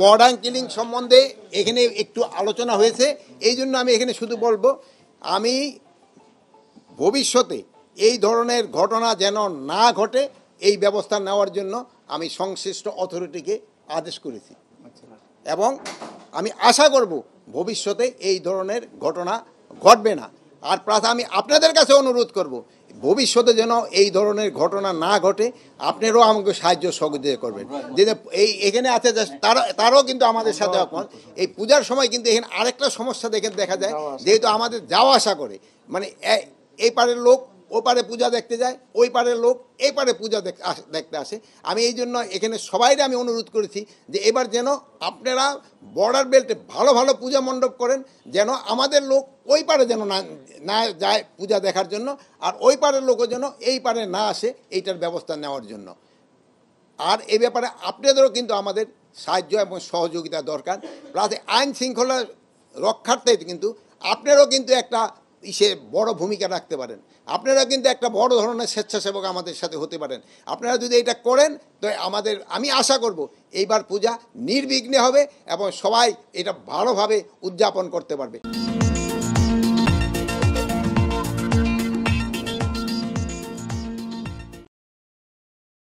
Modern killing সম্বন্ধে এখানে একটু আলোচনা হয়েছে, এই জন্য আমি এখানে শুধু বলবো, আমি ভবিষ্যতে এই ধরনের ঘটনা যেন না ঘটে এই ব্যবস্থা নেওয়ার জন্য আমি সংশ্লিষ্ট অথরিটিকে আদেশ করেছি, এবং আমি আশা করব ভবিষ্যতে এই ধরনের ঘটনা ঘটবে না। আর প্রাথা আমি আপনাদের কাছে অনুরোধ করব, ভবিষ্যতে যেন এই ধরনের ঘটনা না ঘটে আপনারাও আমাকে সাহায্য সহযোগিতা করবেন। যে এই এখানে আছে তারাও কিন্তু আমাদের সাথে এখন এই পূজার সময় কিন্তু এখানে আরেকটা সমস্যা দেখা যায়, যেহেতু আমাদের যাওয়া আসা করে, মানে এই পারের লোক ও পারে পূজা দেখতে যায়, ওই পারের লোক এই পারে পূজা দেখতে আসে। আমি এই জন্য এখানে সবাইকে আমি অনুরোধ করেছি যে এবার যেন আপনারা বর্ডার বেল্টে ভালো ভালো পূজা মণ্ডপ করেন, যেন আমাদের লোক ওই পারে যেন না যায় পূজা দেখার জন্য, আর ওই পারের লোকও যেন এই পারে না আসে, এইটার ব্যবস্থা নেওয়ার জন্য। আর এ ব্যাপারে আপনাদেরও কিন্তু আমাদের সাহায্য এবং সহযোগিতা দরকার। প্লাস আইন শৃঙ্খলা রক্ষার্থে কিন্তু আপনারাও কিন্তু একটা বড় ভূমিকা রাখতে পারেন, আপনারা কিন্তু একটা বড় ধরনের স্বেচ্ছাসেবক আমাদের সাথে হতে পারেন। আপনারা যদি এটা করেন তো আমাদের, আমি আশা করব এইবার পূজা নির্বিঘ্নে হবে এবং সবাই এটা ভালোভাবে উদযাপন করতে পারবে।